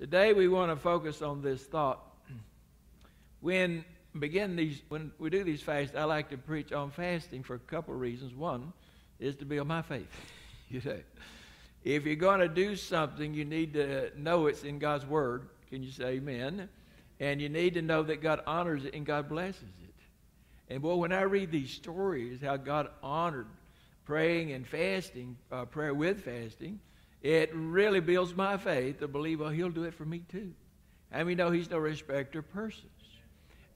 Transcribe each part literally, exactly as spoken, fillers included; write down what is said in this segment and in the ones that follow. Today we want to focus on this thought. When begin these, when we do these fasts, I like to preach on fasting for a couple of reasons. One is to build my faith. You know, if you're going to do something, you need to know it's in God's Word. Can you say amen? And you need to know that God honors it and God blesses it. And boy, when I read these stories, how God honored praying and fasting, uh, prayer with fasting, it really builds my faith to believe, oh, He'll do it for me too. And we know He's no respecter of persons.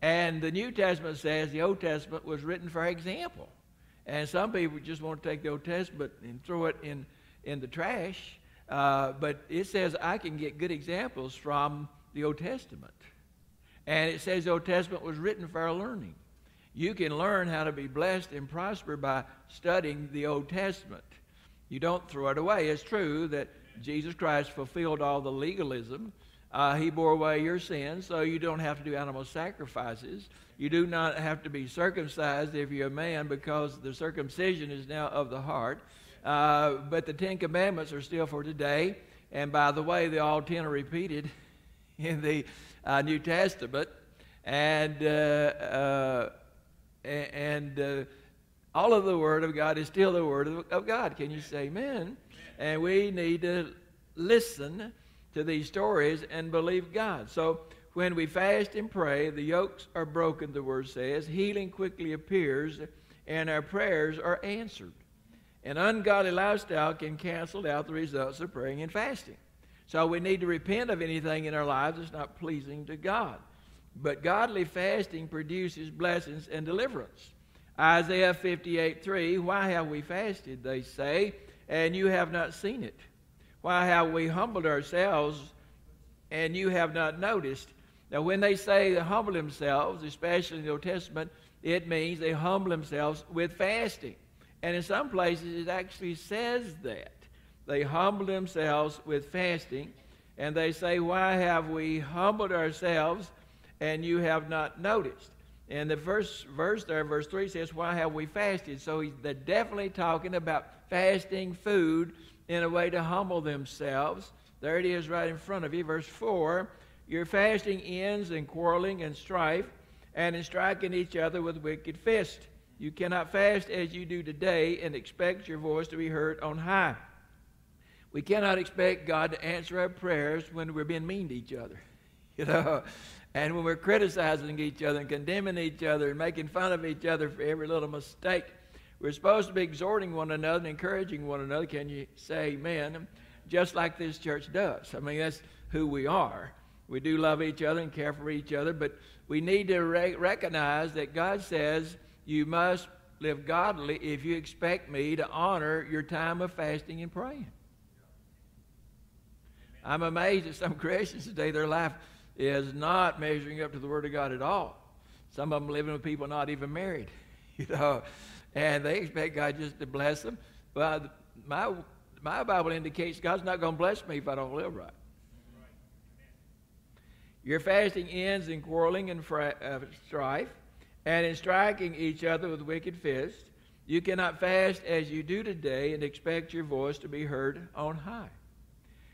And the New Testament says the Old Testament was written for example. And some people just want to take the Old Testament and throw it in, in the trash. Uh, but it says I can get good examples from the Old Testament. And it says the Old Testament was written for our learning. You can learn how to be blessed and prosper by studying the Old Testament. You don't throw it away. It's true that Jesus Christ fulfilled all the legalism. Uh, he bore away your sins, so you don't have to do animal sacrifices. You do not have to be circumcised if you're a man, because the circumcision is now of the heart. Uh, but the Ten Commandments are still for today. And by the way, they all ten are repeated in the uh, New Testament. And, uh, uh, and uh, all of the Word of God is still the Word of, of God. Can you say amen? And we need to listen to these stories and believe God. So when we fast and pray, the yokes are broken, the Word says. Healing quickly appears, and our prayers are answered. An ungodly lifestyle can cancel out the results of praying and fasting. So we need to repent of anything in our lives that's not pleasing to God. But godly fasting produces blessings and deliverance. Isaiah fifty-eight three, why have we fasted, they say, and you have not seen it? Why have we humbled ourselves, and you have not noticed? Now, when they say they humble themselves, especially in the Old Testament, it means they humble themselves with fasting. And in some places, it actually says that. They humble themselves with fasting, and they say, why have we humbled ourselves, and you have not noticed? And the first verse there, verse three, says, why have we fasted? So they're definitely talking about fasting food in a way to humble themselves. There it is right in front of you. Verse four, your fasting ends in quarreling and strife, and in striking each other with wicked fist. You cannot fast as you do today and expect your voice to be heard on high. We cannot expect God to answer our prayers when we're being mean to each other, you know, and when we're criticizing each other and condemning each other and making fun of each other for every little mistake. We're supposed to be exhorting one another and encouraging one another. Can you say amen? Just like this church does. I mean, that's who we are. We do love each other and care for each other, but we need to re recognize that God says you must live godly if you expect me to honor your time of fasting and praying. I'm amazed at some Christians today. Their life is not measuring up to the Word of God at all. Some of them living with people not even married, you know. And they expect God just to bless them. But my, my Bible indicates God's not going to bless me if I don't live right. Your fasting ends in quarreling and uh, strife, and in striking each other with wicked fists. You cannot fast as you do today and expect your voice to be heard on high.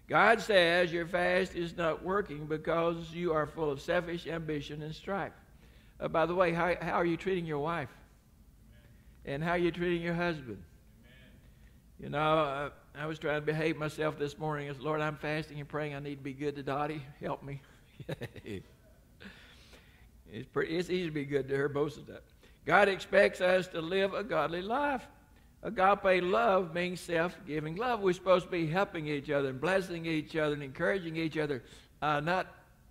God says your fast is not working because you are full of selfish ambition and strife. Uh, by the way, how, how are you treating your wife? And how you're treating your husband. Amen. You know, uh, I was trying to behave myself this morning. I said, Lord, I'm fasting and praying. I need to be good to Dottie. Help me. it's, pretty, it's easy to be good to her, most of that. God expects us to live a godly life. Agape love means self-giving love. We're supposed to be helping each other and blessing each other and encouraging each other, uh, not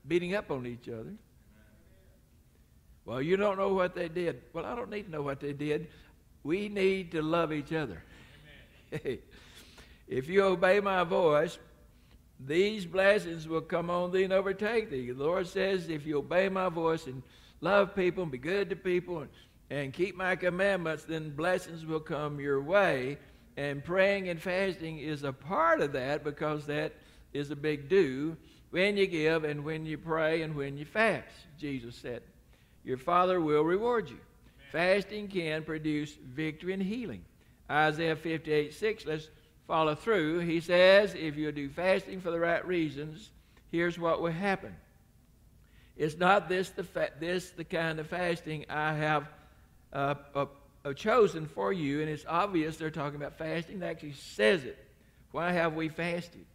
beating up on each other. Well, you don't know what they did. Well, I don't need to know what they did. We need to love each other. Amen. If you obey my voice, these blessings will come on thee and overtake thee. The Lord says, if you obey my voice and love people and be good to people and, and keep my commandments, then blessings will come your way. And praying and fasting is a part of that, because that is a big do when you give and when you pray and when you fast, Jesus said. Your Father will reward you. Fasting can produce victory and healing. Isaiah fifty-eight six, let's follow through. He says, if you do fasting for the right reasons, here's what will happen. It's not this the, fa this, the kind of fasting I have uh, uh, uh, chosen for you, and it's obvious they're talking about fasting. It actually says it. Why have we fasted?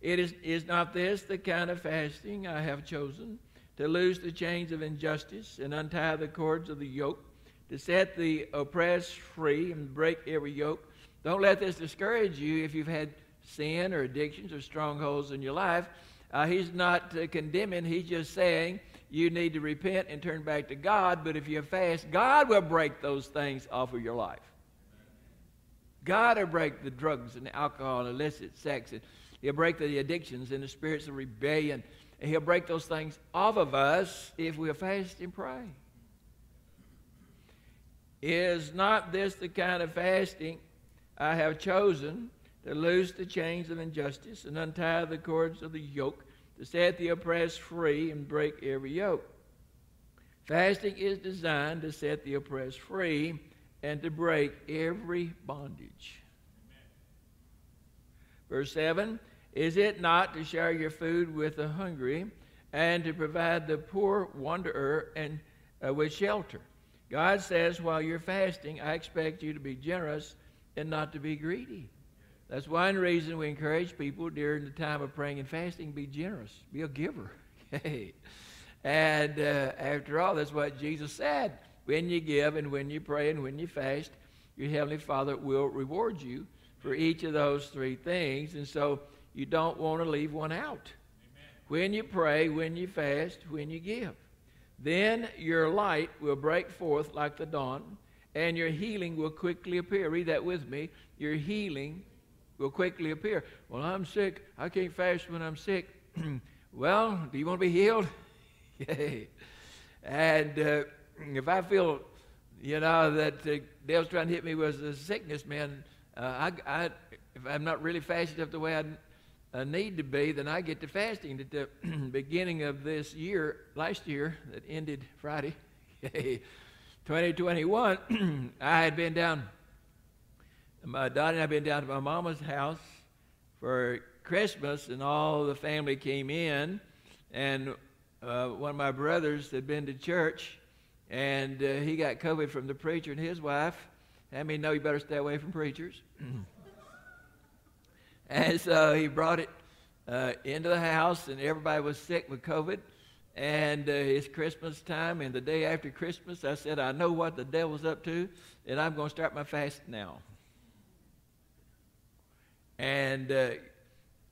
It is, is not this the kind of fasting I have chosen, to loose the chains of injustice and untie the cords of the yoke, to set the oppressed free and break every yoke. Don't let this discourage you if you've had sin or addictions or strongholds in your life. Uh, he's not uh, condemning. He's just saying you need to repent and turn back to God. But if you fast, God will break those things off of your life. God will break the drugs and the alcohol and illicit sex. And He'll break the addictions and the spirits of rebellion. And He'll break those things off of us if we'll fast and pray. Is not this the kind of fasting I have chosen, to loose the chains of injustice and untie the cords of the yoke, to set the oppressed free and break every yoke? Fasting is designed to set the oppressed free and to break every bondage. Amen. Verse seven, is it not to share your food with the hungry and to provide the poor wanderer and uh, with shelter? God says, while you're fasting, I expect you to be generous and not to be greedy. That's one reason we encourage people during the time of praying and fasting, be generous, be a giver. And uh, after all, that's what Jesus said. When you give and when you pray and when you fast, your Heavenly Father will reward you for each of those three things. And so you don't want to leave one out. Amen. When you pray, when you fast, when you give, then your light will break forth like the dawn, and your healing will quickly appear. Read that with me. Your healing will quickly appear. Well, I'm sick. I can't fast when I'm sick. Well, do you want to be healed? Yay. And uh, if I feel, you know, that the uh, devil's trying to hit me with a sickness, man, uh, I, I, if I'm not really fasted up the way I, I need to be, then I get to fasting. At the beginning of this year, last year, that ended Friday, yay, twenty twenty-one, I had been down, my daughter and I had been down to my mama's house for Christmas, and all the family came in, and uh, one of my brothers had been to church, and uh, he got COVID from the preacher and his wife. I mean, no, you better stay away from preachers. And so he brought it uh, into the house, and everybody was sick with COVID. And uh, it's Christmas time, and the day after Christmas, I said, I know what the devil's up to, and I'm going to start my fast now. And uh,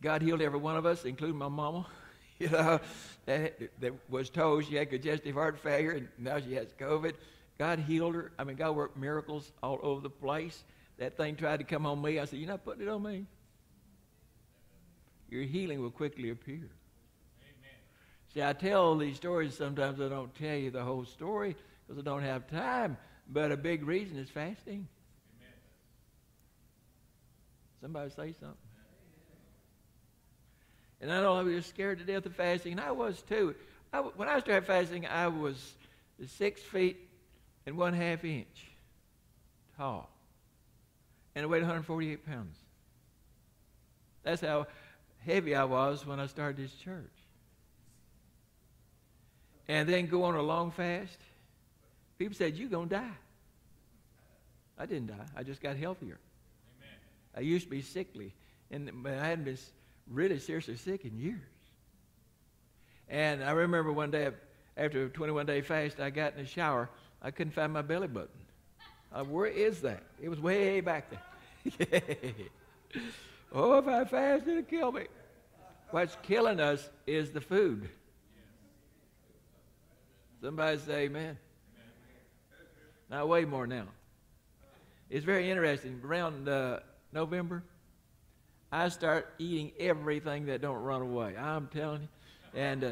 God healed every one of us, including my mama, you know, that, that was told she had congestive heart failure, and now she has COVID. God healed her. I mean, God worked miracles all over the place. That thing tried to come on me. I said, you're not putting it on me. Your healing will quickly appear. See, I tell these stories sometimes. I don't tell you the whole story because I don't have time, but a big reason is fasting. Amen. Somebody say something. Amen. And I know I was scared to death of fasting, and I was too. I, when I started fasting, I was six feet and one half inch tall, and I weighed one hundred forty-eight pounds. That's how heavy I was when I started this church. And then go on a long fast. People said, you're going to die. I didn't die. I just got healthier. Amen. I used to be sickly, and I hadn't been really seriously sick in years. And I remember one day, after a twenty-one day fast, I got in the shower. I couldn't find my belly button. I, where is that? It was way back there. Yeah. Oh, if I fast, it'll kill me. What's killing us is the food. Somebody say amen. Amen. Now, way more now. It's very interesting. Around uh, November, I start eating everything that don't run away. I'm telling you. And uh,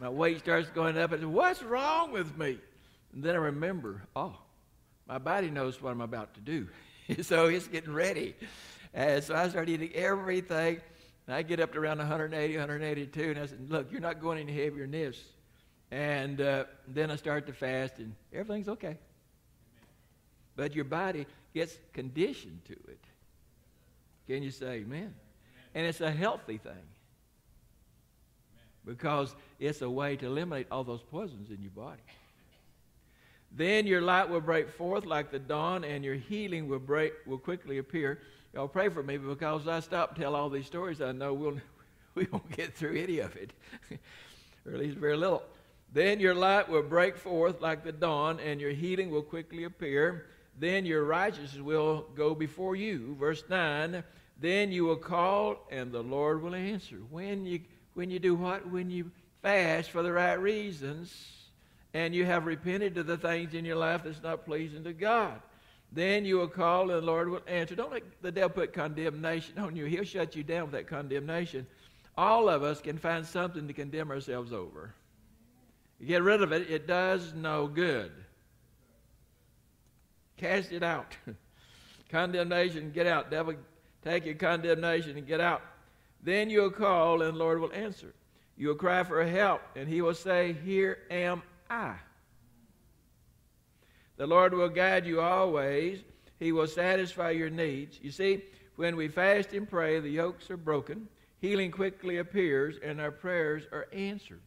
my weight starts going up. I say, what's wrong with me? And then I remember, oh, my body knows what I'm about to do. So it's getting ready. And so I start eating everything. And I get up to around one eighty, one eighty-two. And I said, look, you're not going any heavier than this. And uh, then I start to fast, and everything's okay. Amen. But your body gets conditioned to it. Can you say amen? Amen. And it's a healthy thing. Amen. because it's a way to eliminate all those poisons in your body. Then your light will break forth like the dawn, and your healing will break will quickly appear. Y'all pray for me, because I stop and tell all these stories. I know we'll we won't get through any of it, or at least very little. Then your light will break forth like the dawn, and your healing will quickly appear. Then your righteousness will go before you. Verse nine. Then you will call, and the Lord will answer. When you when you do what? When you fast for the right reasons, and you have repented of the things in your life that's not pleasing to God. Then you will call, and the Lord will answer. Don't let the devil put condemnation on you. He'll shut you down with that condemnation. All of us can find something to condemn ourselves over. You get rid of it, it does no good. Cast it out. Condemnation, get out. Devil, take your condemnation and get out. Then you'll call, and the Lord will answer. You'll cry for help, and he will say, here am I. The Lord will guide you always. He will satisfy your needs. You see, when we fast and pray, the yokes are broken. Healing quickly appears, and our prayers are answered.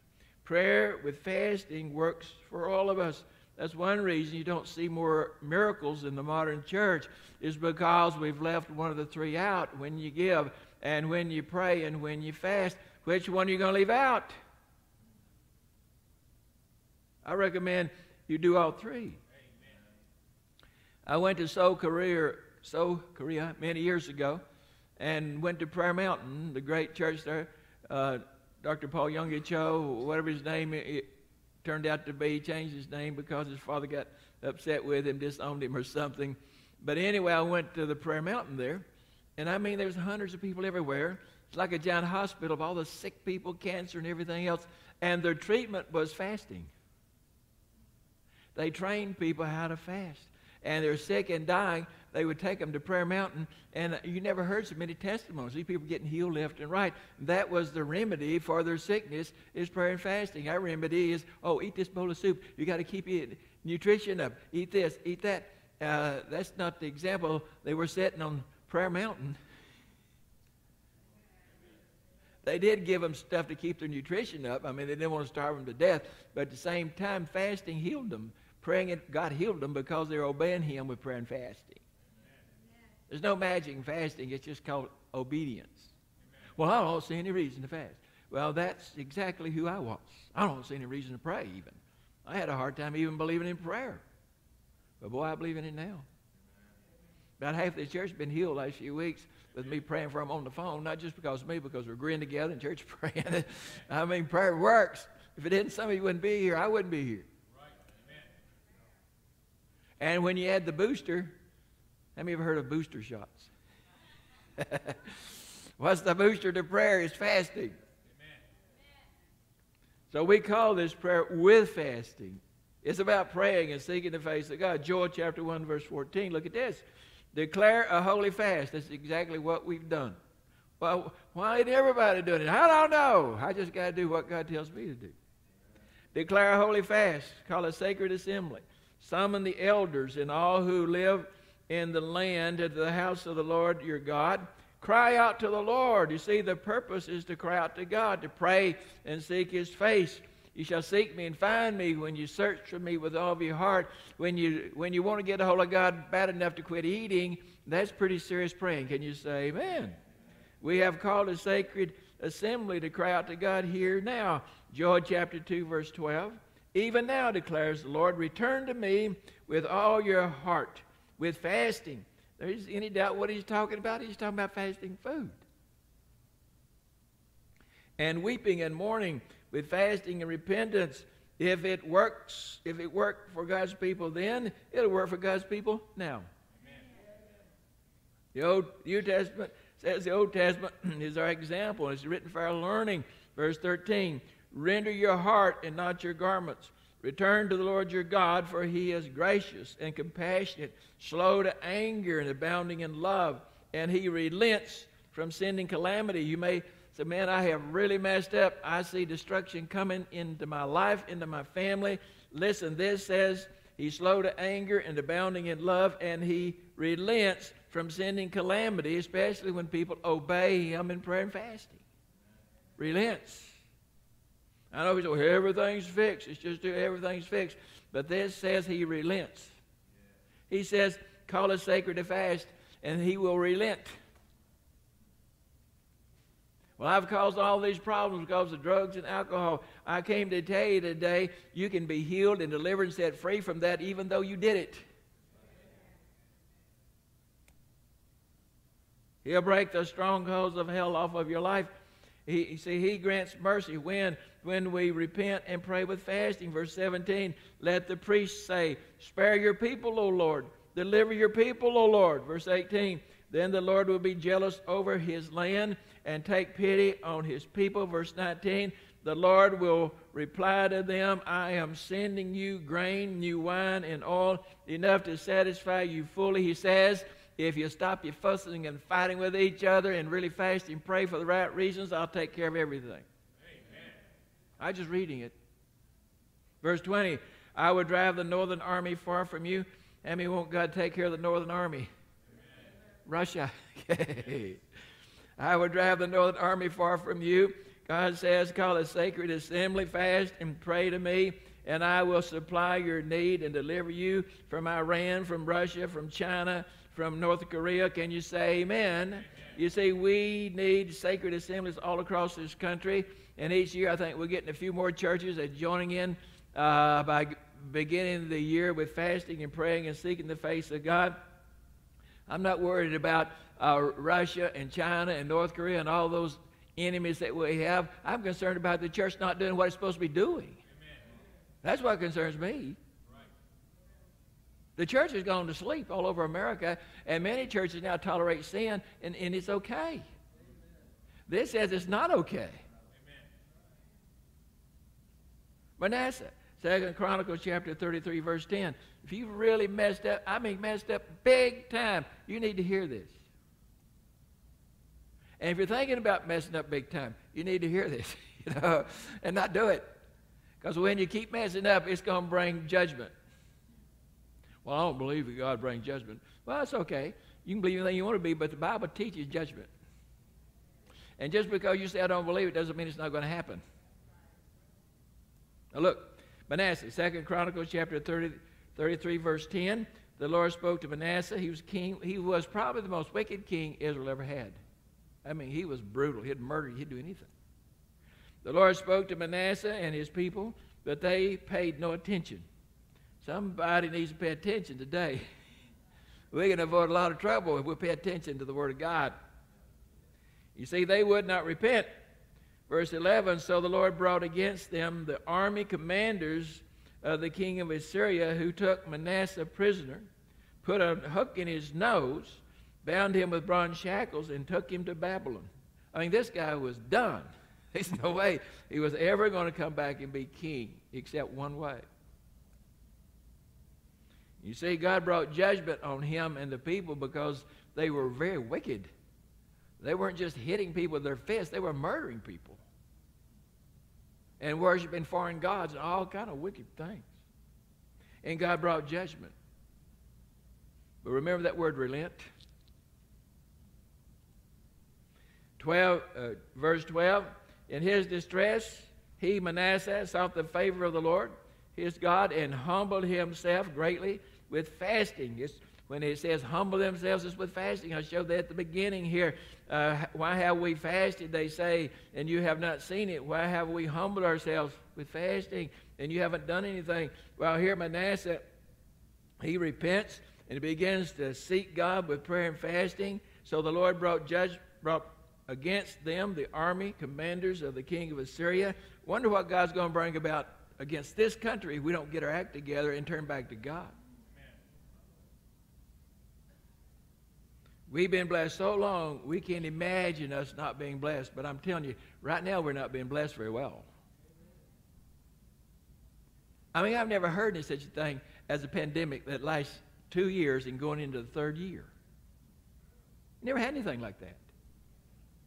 Prayer with fasting works for all of us. That's one reason you don't see more miracles in the modern church, is because we've left one of the three out: when you give, and when you pray, and when you fast. Which one are you going to leave out? I recommend you do all three. Amen. I went to Seoul, Korea, Seoul, Korea many years ago, and went to Prayer Mountain, the great church there. Uh, Doctor Paul Young Cho, whatever his name it turned out to be, changed his name because his father got upset with him, disowned him or something. But anyway, I went to the Prayer Mountain there, and I mean, there was hundreds of people everywhere. It's like a giant hospital of all the sick people, cancer and everything else, and their treatment was fasting. They trained people how to fast, and they're sick and dying. They would take them to Prayer Mountain, and you never heard so many testimonies. These people getting healed left and right. That was the remedy for their sickness, is prayer and fasting. Our remedy is, oh, eat this bowl of soup. You got to keep eating nutrition up. Eat this, eat that. Uh, that's not the example. They were sitting on Prayer Mountain. They did give them stuff to keep their nutrition up. I mean, they didn't want to starve them to death. But at the same time, fasting healed them. Praying, it, God healed them because they were obeying him with prayer and fasting. There's no magic in fasting. It's just called obedience. Amen. Well, I don't see any reason to fast. Well, that's exactly who I was. I don't see any reason to pray even. I had a hard time even believing in prayer. But, boy, I believe in it now. About half the church has been healed last few weeks with me praying for them on the phone, not just because of me, because we're agreeing together in church praying. I mean, prayer works. If it didn't, some of you wouldn't be here. I wouldn't be here. Right. Amen. And when you add the booster... How many of you ever heard of booster shots? What's the booster to prayer? It's fasting. Amen. So we call this prayer with fasting. It's about praying and seeking the face of God. Joel chapter one, verse fourteen. Look at this. Declare a holy fast. That's exactly what we've done. Well, why ain't everybody doing it? I don't know. I just got to do what God tells me to do. Declare a holy fast. Call a sacred assembly. Summon the elders and all who live in the land, to the house of the Lord your God. Cry out to the Lord. You see, the purpose is to cry out to God, to pray and seek his face. You shall seek me and find me when you search for me with all of your heart. When you, when you want to get a hold of God bad enough to quit eating, that's pretty serious praying. Can you say amen? We have called a sacred assembly to cry out to God here now. Joel chapter two, verse twelve. Even now declares the Lord, return to me with all your heart. With fasting. There is any doubt what he's talking about? He's talking about fasting food. And weeping and mourning with fasting and repentance. If it works, if it worked for God's people then, it'll work for God's people now. Amen. The Old New Testament says the Old Testament is our example. It's written for our learning. Verse thirteen, render your heart and not your garments. Return to the Lord your God, for he is gracious and compassionate, slow to anger and abounding in love, and he relents from sending calamity. You may say, man, I have really messed up. I see destruction coming into my life, into my family. Listen, this says he's slow to anger and abounding in love, and he relents from sending calamity, especially when people obey him in prayer and fasting. Relents. I know people say, everything's fixed. It's just everything's fixed. But this says he relents. He says, call us sacred to fast, and he will relent. Well, I've caused all these problems because of drugs and alcohol. I came to tell you today, you can be healed and delivered and set free from that even though you did it. He'll break the strongholds of hell off of your life. He, see, he grants mercy when, when we repent and pray with fasting. Verse seventeen, let the priest say, spare your people, O Lord. Deliver your people, O Lord. Verse eighteen, then the Lord will be jealous over his land and take pity on his people. Verse nineteen, the Lord will reply to them, I am sending you grain, new wine, and oil, enough to satisfy you fully. He says, if you stop your fussing and fighting with each other and really fast and pray for the right reasons, I'll take care of everything. Amen. I'm just reading it. Verse twenty, I would drive the northern army far from you. How many won't God take care of the northern army? Amen. Russia. I would drive the northern army far from you. God says, call a sacred assembly, fast and pray to me, and I will supply your need and deliver you from Iran, from Russia, from China, from North Korea. Can you say amen? Amen? You see, we need sacred assemblies all across this country, and each year I think we're getting a few more churches that are joining in uh, by beginning the year with fasting and praying and seeking the face of God. I'm not worried about uh, Russia and China and North Korea and all those enemies that we have. I'm concerned about the church not doing what it's supposed to be doing. Amen. That's what concerns me. The church has gone to sleep all over America, and many churches now tolerate sin, and, and it's okay. Amen. This says it's not okay. Amen. Manasseh, Second Chronicles chapter thirty-three, verse ten. If you've really messed up, I mean messed up big time, you need to hear this. And if you're thinking about messing up big time, you need to hear this, you know, and not do it. Because when you keep messing up, it's going to bring judgment. Well, I don't believe that God brings judgment. Well, that's okay. You can believe anything you want to be, but the Bible teaches judgment. And just because you say, I don't believe it, doesn't mean it's not going to happen. Now look, Manasseh, Second Chronicles chapter thirty-three, verse ten. The Lord spoke to Manasseh. He was king. He was probably the most wicked king Israel ever had. I mean, he was brutal. He'd murder you. He'd do anything. The Lord spoke to Manasseh and his people, but they paid no attention. Somebody needs to pay attention today. We can avoid a lot of trouble if we pay attention to the Word of God. You see, they would not repent. Verse eleven, so the Lord brought against them the army commanders of the king of Assyria, who took Manasseh prisoner, put a hook in his nose, bound him with bronze shackles, and took him to Babylon. I mean, this guy was done. There's no way he was ever going to come back and be king, except one way. You see, God brought judgment on him and the people because they were very wicked. They weren't just hitting people with their fists. They were murdering people and worshiping foreign gods and all kind of wicked things. And God brought judgment. But remember that word relent? Verse twelve, in his distress, he, Manasseh, sought the favor of the Lord, his God, and humbled himself greatly with fasting. It's, when it says humble themselves, it's with fasting. I showed that at the beginning here. Uh, why have we fasted, they say, and you have not seen it? Why have we humbled ourselves with fasting, and you haven't done anything? Well, here Manasseh, he repents, and he begins to seek God with prayer and fasting. So the Lord brought judgment, brought against them the army commanders of the king of Assyria. Wonder what God's going to bring about against this country if we don't get our act together and turn back to God. Amen. We've been blessed so long, we can't imagine us not being blessed. But I'm telling you, right now we're not being blessed very well. I mean, I've never heard of such a thing as a pandemic that lasts two years and going into the third year. Never had anything like that.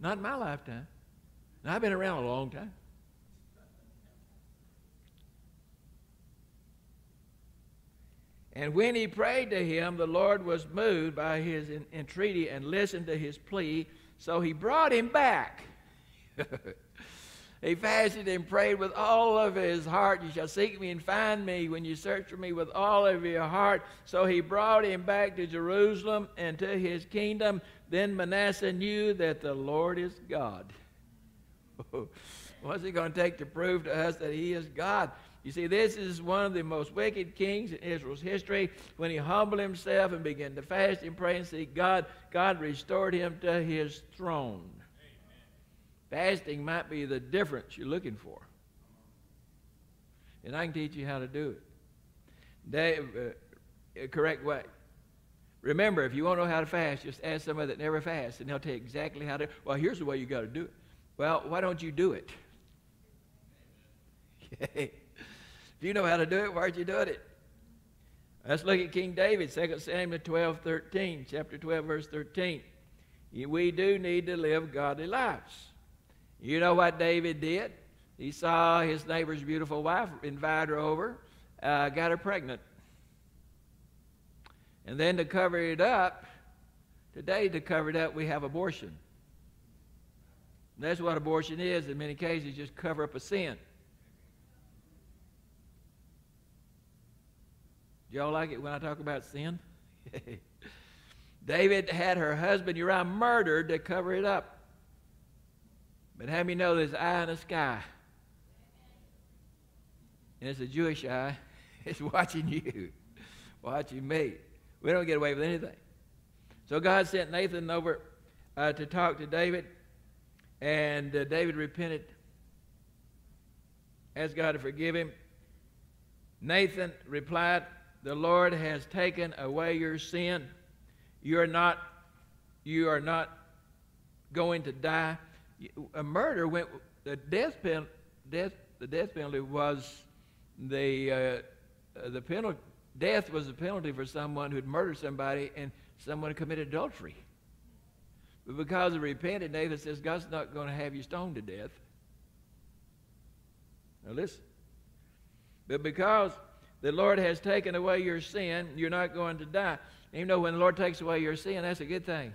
Not in my lifetime. And I've been around a long time. And when he prayed to him, the Lord was moved by his entreaty and listened to his plea, so he brought him back. He fasted and prayed with all of his heart. You shall seek me and find me when you search for me with all of your heart. So he brought him back to Jerusalem and to his kingdom. Then Manasseh knew that the Lord is God. What's it going to take to prove to us that he is God? You see, this is one of the most wicked kings in Israel's history. When he humbled himself and began to fast and pray and seek God, God restored him to his throne. Amen. Fasting might be the difference you're looking for. And I can teach you how to do it. The uh, correct way. Remember, if you want to know how to fast, just ask somebody that never fasts, and they'll tell you exactly how to. Well, here's the way you got to do it. Well, why don't you do it? Okay. If you know how to do it, why aren't you doing it? Let's look at King David, Second Samuel twelve, thirteen, chapter twelve, verse thirteen. We do need to live godly lives. You know what David did? He saw his neighbor's beautiful wife, invited her over, uh, got her pregnant. And then to cover it up, today to cover it up, we have abortion. And that's what abortion is in many cases, just cover up a sin. Do y'all like it when I talk about sin? David had her husband Uriah murdered to cover it up. But how many know there's an eye in the sky? And it's a Jewish eye. It's watching you, watching me. We don't get away with anything. So God sent Nathan over uh, to talk to David. And uh, David repented, asked God to forgive him. Nathan replied, "The Lord has taken away your sin. You are not, you are not going to die." A murder went. The death pen, death, the death penalty was the uh, the penalty. Death was the penalty for someone who had murdered somebody and someone committed adultery. But because of repented, Nathan says, "God's not going to have you stoned to death." Now listen. But because the Lord has taken away your sin, you're not going to die. And you know, when the Lord takes away your sin, that's a good thing.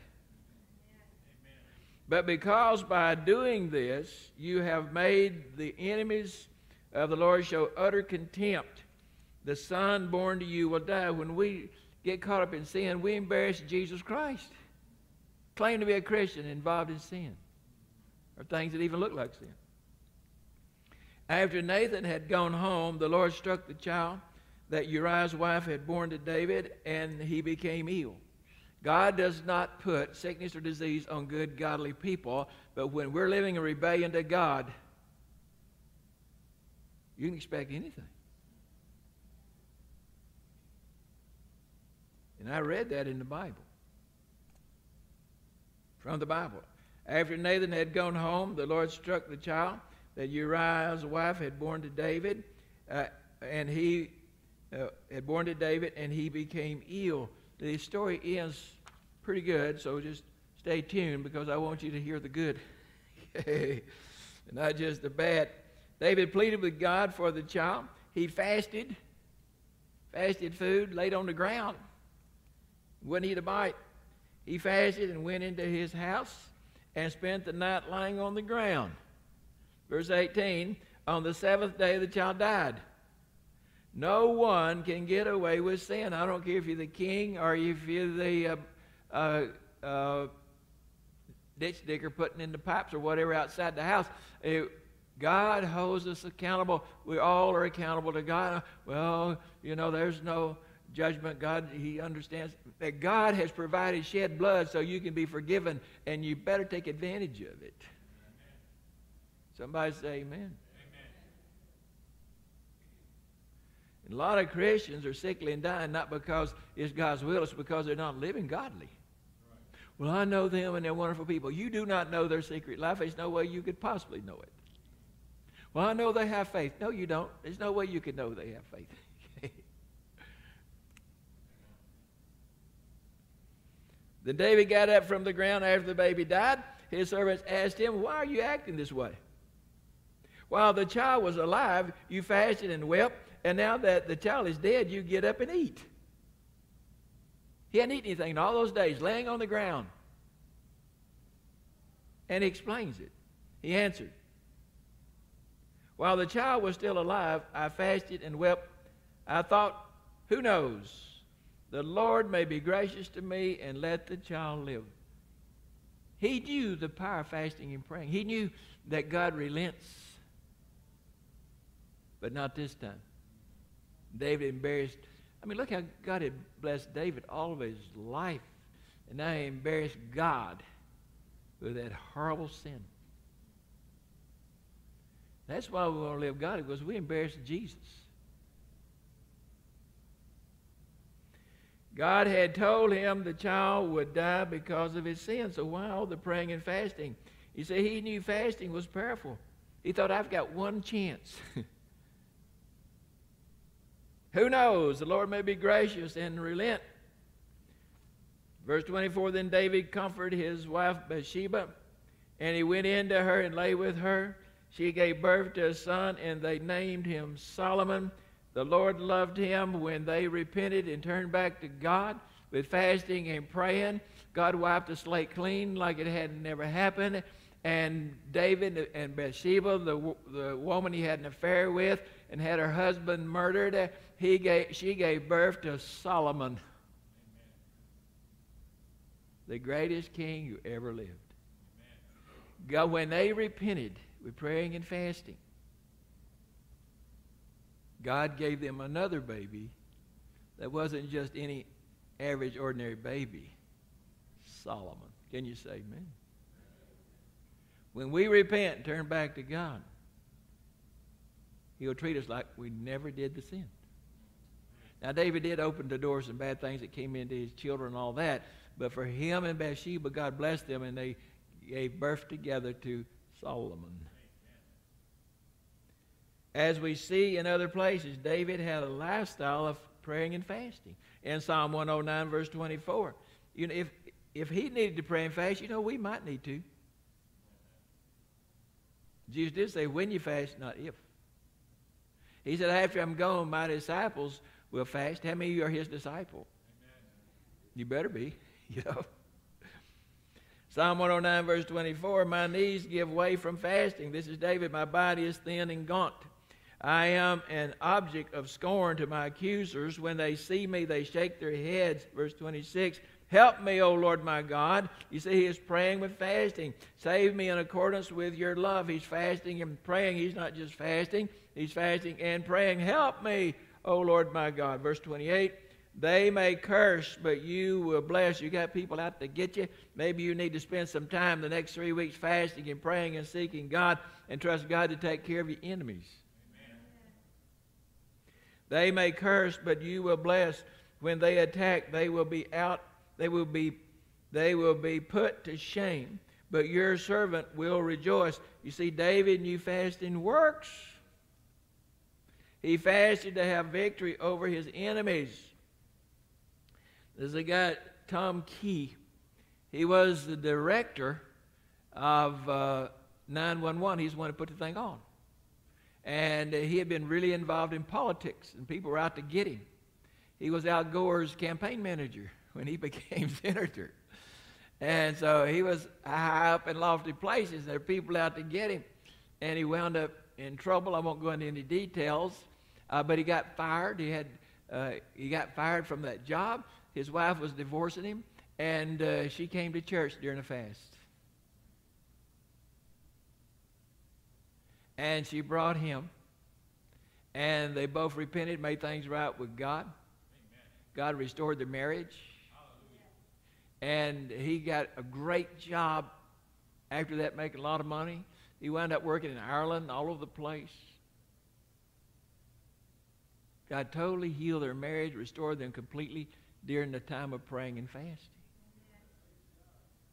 Amen. But because by doing this, you have made the enemies of the Lord show utter contempt. The son born to you will die. When we get caught up in sin, we embarrass Jesus Christ. Claim to be a Christian involved in sin, or things that even look like sin. After Nathan had gone home, the Lord struck the child that Uriah's wife had borne to David, and he became ill. God does not put sickness or disease on good, godly people, but when we're living in rebellion to God, you can expect anything. And I read that in the Bible, from the Bible. After Nathan had gone home, the Lord struck the child that Uriah's wife had born to David, uh, and he uh, had born to David, and he became ill. The story ends pretty good, so just stay tuned because I want you to hear the good, and not just the bad. David pleaded with God for the child. He fasted, fasted food, laid on the ground, wouldn't eat a bite. He fasted and went into his house and spent the night lying on the ground. Verse eighteen, on the seventh day the child died. No one can get away with sin. I don't care if you're the king or if you're the uh, uh, uh, ditch digger putting in the pipes or whatever outside the house. It, God holds us accountable. We all are accountable to God. Well, you know, there's no judgment. God, he understands that God has provided shed blood so you can be forgiven, and you better take advantage of it. Somebody say amen. Amen. And a lot of Christians are sickly and dying not because it's God's will, it's because they're not living godly. Right. Well, I know them and they're wonderful people. You do not know their secret life. There's no way you could possibly know it. Well, I know they have faith. No, you don't. There's no way you can know they have faith. Then David got up from the ground after the baby died. His servants asked him, "Why are you acting this way? While the child was alive, you fasted and wept, and now that the child is dead, you get up and eat." He hadn't eaten anything in all those days, laying on the ground. And he explains it. He answered, While the child was still alive, I fasted and wept. I thought, who knows? The Lord may be gracious to me and let the child live. He knew the power of fasting and praying. He knew that God relents. But not this time. David embarrassed. I mean, look how God had blessed David all of his life. And now he embarrassed God with that horrible sin. That's why we want to live godly, because we embarrassed Jesus. God had told him the child would die because of his sin. So why all the praying and fasting? You see, he knew fasting was powerful. He thought, I've got one chance. Who knows? The Lord may be gracious and relent. Verse twenty-four, then David comforted his wife Bathsheba, and he went in to her and lay with her. She gave birth to a son, and they named him Solomon. The Lord loved him when they repented and turned back to God with fasting and praying. God wiped the slate clean like it had never happened. And David and Bathsheba, the, the woman he had an affair with and had her husband murdered, he gave, she gave birth to Solomon, Amen. The greatest king who ever lived. Amen. God, when they repented with praying and fasting, God gave them another baby that wasn't just any average, ordinary baby, Solomon. Can you say amen? When we repent and turn back to God, He'll treat us like we never did the sin. Now, David did open the doors and bad things that came into his children and all that, but for him and Bathsheba, God blessed them, and they gave birth together to Solomon. As we see in other places, David had a lifestyle of praying and fasting. In Psalm one oh nine, verse twenty-four, you know, if, if he needed to pray and fast, you know, we might need to. Jesus did say, when you fast, not if. He said, after I'm gone, my disciples will fast. How many of you are his disciple? Amen. You better be, you know. Psalm one oh nine, verse twenty-four, my knees give way from fasting. This is David. My body is thin and gaunt. I am an object of scorn to my accusers. When they see me, they shake their heads. Verse twenty-six, help me, O Lord my God. You see, he is praying with fasting. Save me in accordance with your love. He's fasting and praying. He's not just fasting. He's fasting and praying. Help me, O Lord my God. Verse twenty-eight, they may curse, but you will bless. You got people out to get you. Maybe you need to spend some time the next three weeks fasting and praying and seeking God and trust God to take care of your enemies. They may curse, but you will bless. When they attack, they will be out, they will be, they will be put to shame, but your servant will rejoice. You see, David knew fasting works. He fasted to have victory over his enemies. There's a guy, Tom Key. He was the director of uh, nine one one. He's the one who put the thing on. And he had been really involved in politics, and people were out to get him. He was Al Gore's campaign manager when he became senator. And so he was high up in lofty places. There were people out to get him. And he wound up in trouble. I won't go into any details. Uh, but he got fired. He, had, uh, he got fired from that job. His wife was divorcing him. And uh, she came to church during a fast. And she brought him, and they both repented, made things right with God. Amen. God restored their marriage. Hallelujah. And he got a great job after that, making a lot of money. He wound up working in Ireland, all over the place. God totally healed their marriage, restored them completely during the time of praying and fasting.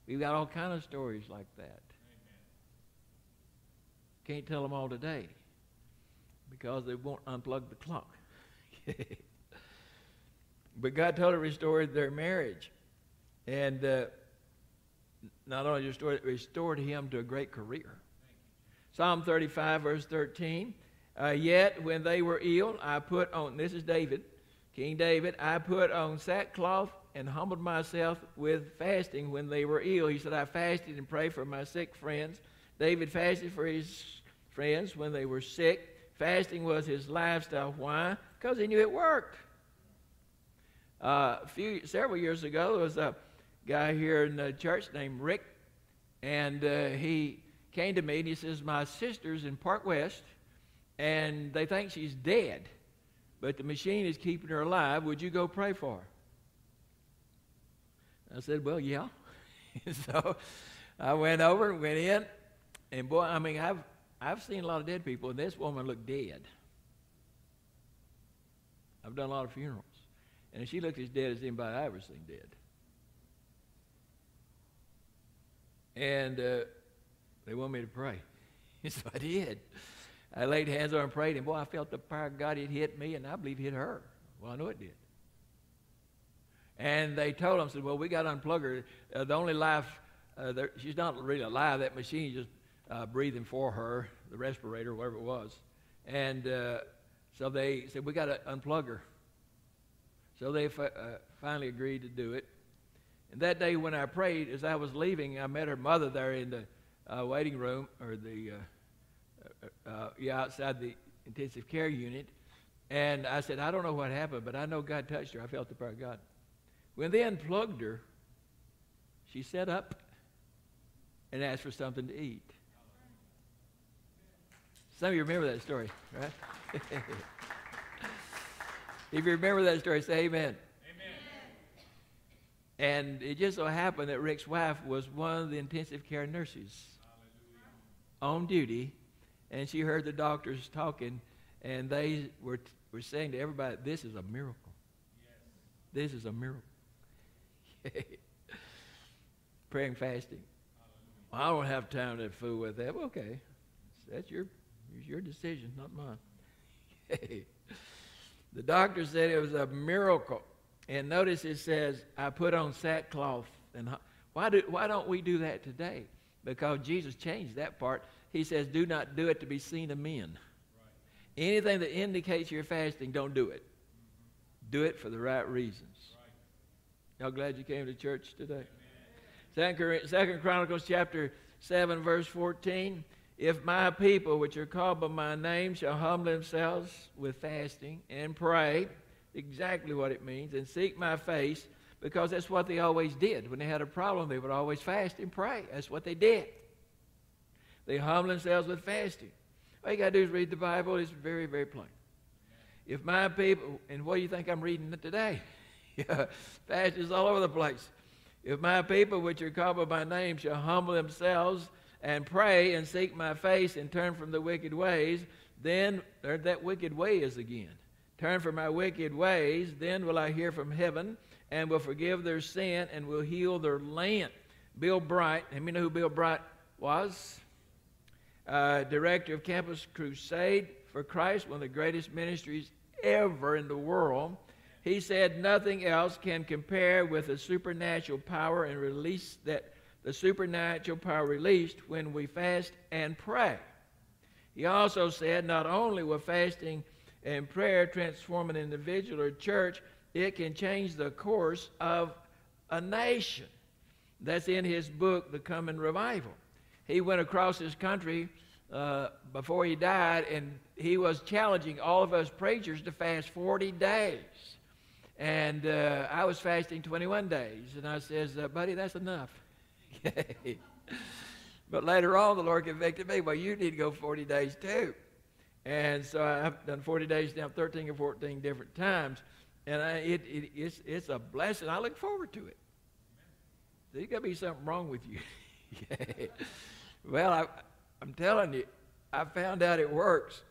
We've got all kinds of stories like that. Can't tell them all today because they won't unplug the clock. But God totally restored their marriage. And uh, not only restored, restored him to a great career. Psalm thirty-five, verse thirteen. Uh, Yet when they were ill, I put on, this is David, King David, I put on sackcloth and humbled myself with fasting when they were ill. He said, I fasted and prayed for my sick friends. David fasted for his friends when they were sick. Fasting was his lifestyle. Why? Because he knew it worked. Uh, a few, several years ago, there was a guy here in the church named Rick, and uh, he came to me and he says, my sister's in Park West, and they think she's dead, but the machine is keeping her alive. Would you go pray for her? I said, well, yeah. So I went over and went in, and boy, I mean, I've, I've seen a lot of dead people, and this woman looked dead. I've done a lot of funerals, and she looked as dead as anybody I've ever seen dead. And uh, they wanted me to pray, so I did. I laid hands on her and prayed, and boy, I felt the power of God. It hit me, and I believe it hit her. Well, I know it did. And they told him, said, well, we got to unplug her. Uh, the only life, uh, there, she's not really alive. That machine just uh, breathing for her, the respirator, whatever it was. And uh, so they said, we got to unplug her. So they fi uh, finally agreed to do it. And that day when I prayed, as I was leaving, I met her mother there in the uh, waiting room, or the, uh, uh, uh, yeah, outside the intensive care unit. And I said, I don't know what happened, but I know God touched her. I felt the power of God. When they unplugged her, she sat up and asked for something to eat. Some of you remember that story, right? If you remember that story, say amen. Amen. And it just so happened that Rick's wife was one of the intensive care nurses. Hallelujah. On duty, and she heard the doctors talking, and they were, were saying to everybody, this is a miracle. This is a miracle. Prayer and fasting. Well, I don't have time to fool with that. Well, okay, that's your, your decision, not mine. The doctor said it was a miracle. And notice it says, I put on sackcloth. And why, do, why don't we do that today? Because Jesus changed that part. He says, do not do it to be seen of men. Right. Anything that indicates you're fasting, don't do it. Do it for the right reasons. Right. Y'all glad you came to church today? Second Chronicles chapter seven, verse fourteen. If my people, which are called by my name, shall humble themselves with fasting and pray, exactly what it means, and seek my face, because that's what they always did. When they had a problem, they would always fast and pray. That's what they did. They humble themselves with fasting. All you got to do is read the Bible. It's very, very plain. If my people, and what do you think I'm reading today? Yeah, fasting's all over the place. If my people, which are called by my name, shall humble themselves and pray and seek my face and turn from the wicked ways, then, there that wicked way is again. Turn from my wicked ways, then will I hear from heaven and will forgive their sin and will heal their land. Bill Bright, and you know who Bill Bright was? Uh, director of Campus Crusade for Christ, one of the greatest ministries ever in the world. He said nothing else can compare with the supernatural power and release that the supernatural power released when we fast and pray. He also said not only will fasting and prayer transform an individual or church, it can change the course of a nation. That's in his book, The Coming Revival. He went across this country uh, before he died, and he was challenging all of us preachers to fast forty days. And uh, I was fasting twenty-one days. And I says, uh, buddy, that's enough. But later on, the Lord convicted me, well, you need to go forty days too. And so I've done forty days now, thirteen or fourteen different times. And I, it, it, it's, it's a blessing. I look forward to it. There's got to be something wrong with you. Well, I, I'm telling you, I found out it works.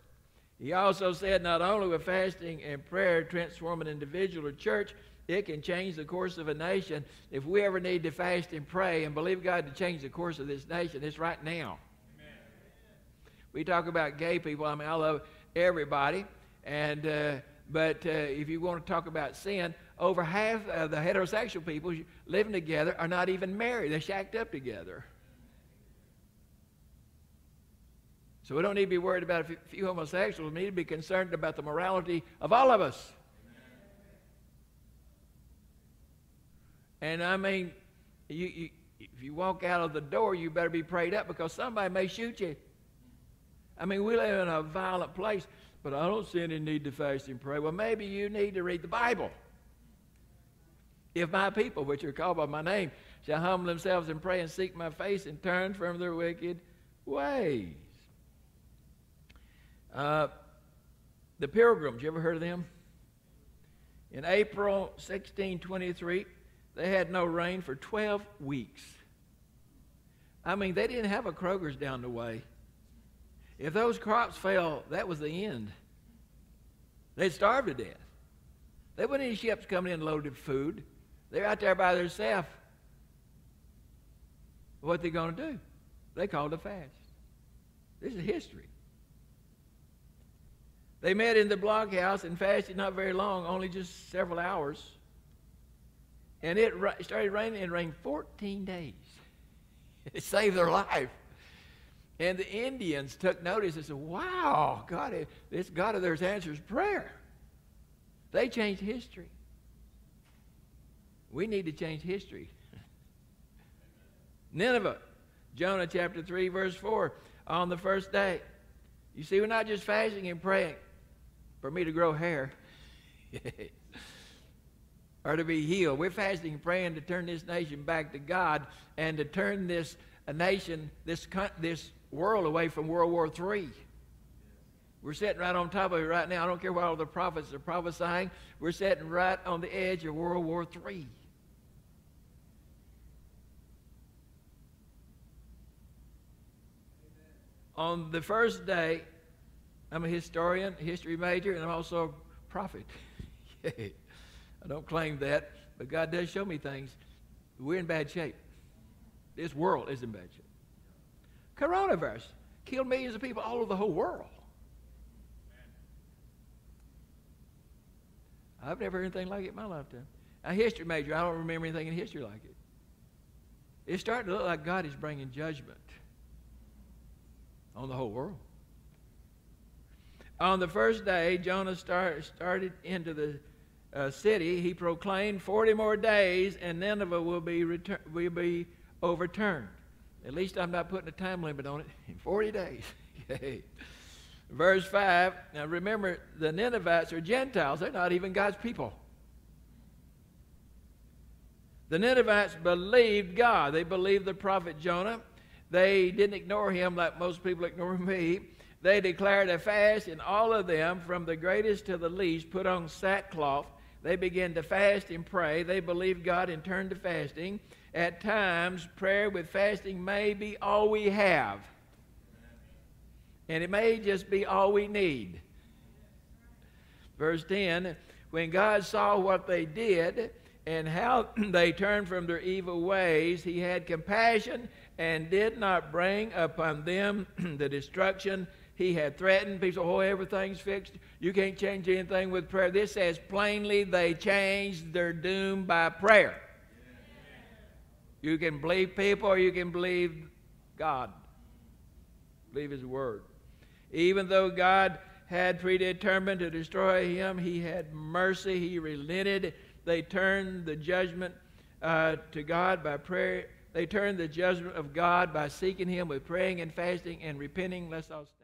He also said not only will fasting and prayer transform an individual or church, it can change the course of a nation. If we ever need to fast and pray and believe God to change the course of this nation, it's right now. Amen. We talk about gay people. I mean, I love everybody. And, uh, but uh, if you want to talk about sin, over half of the heterosexual people living together are not even married. They're shacked up together. So we don't need to be worried about a few homosexuals. We need to be concerned about the morality of all of us. Amen. And I mean, you, you, if you walk out of the door, you better be prayed up because somebody may shoot you. I mean, we live in a violent place, but I don't see any need to fast and pray. Well, maybe you need to read the Bible. If my people, which are called by my name, shall humble themselves and pray and seek my face and turn from their wicked ways. Uh, the Pilgrims, you ever heard of them? In April sixteen twenty-three, they had no rain for twelve weeks. I mean, they didn't have a Kroger's down the way. If those crops fell, that was the end. They'd starve to death. There weren't any ships coming in loaded food. They're out there by themselves. What are they going to do? They called a fast. This is history. They met in the blockhouse and fasted not very long, only just several hours. And it started raining and rained fourteen days. It saved their life. And the Indians took notice and said, wow, God, this God of theirs answers prayer. They changed history. We need to change history. Nineveh, Jonah chapter three, verse four, on the first day. You see, we're not just fasting and praying for me to grow hair or to be healed. We're fasting and praying to turn this nation back to God and to turn this nation, this, this world away from World War Three. We're sitting right on top of it right now. I don't care what all the prophets are prophesying. We're sitting right on the edge of World War Three. On the first day, I'm a historian, history major, and I'm also a prophet. I don't claim that, but God does show me things. We're in bad shape. This world is in bad shape. Coronavirus killed millions of people all over the whole world. I've never heard anything like it in my lifetime. A history major, I don't remember anything in history like it. It's starting to look like God is bringing judgment on the whole world. On the first day, Jonah start, started into the uh, city. He proclaimed forty more days, and Nineveh will be, will be overturned. At least I'm not putting a time limit on it. In forty days. Yay. Verse five, now remember, the Ninevites are Gentiles. They're not even God's people. The Ninevites believed God. They believed the prophet Jonah. They didn't ignore him like most people ignore me. They declared a fast, and all of them, from the greatest to the least, put on sackcloth. They began to fast and pray. They believed God and turned to fasting. At times, prayer with fasting may be all we have. And it may just be all we need. Verse ten, when God saw what they did and how they turned from their evil ways, he had compassion and did not bring upon them the destruction he had threatened. People say, oh, everything's fixed. You can't change anything with prayer. This says plainly they changed their doom by prayer. You can believe people or you can believe God. Believe his word. Even though God had predetermined to destroy him, he had mercy. He relented. They turned the judgment uh, to God by prayer. They turned the judgment of God by seeking him with praying and fasting and repenting. Let's all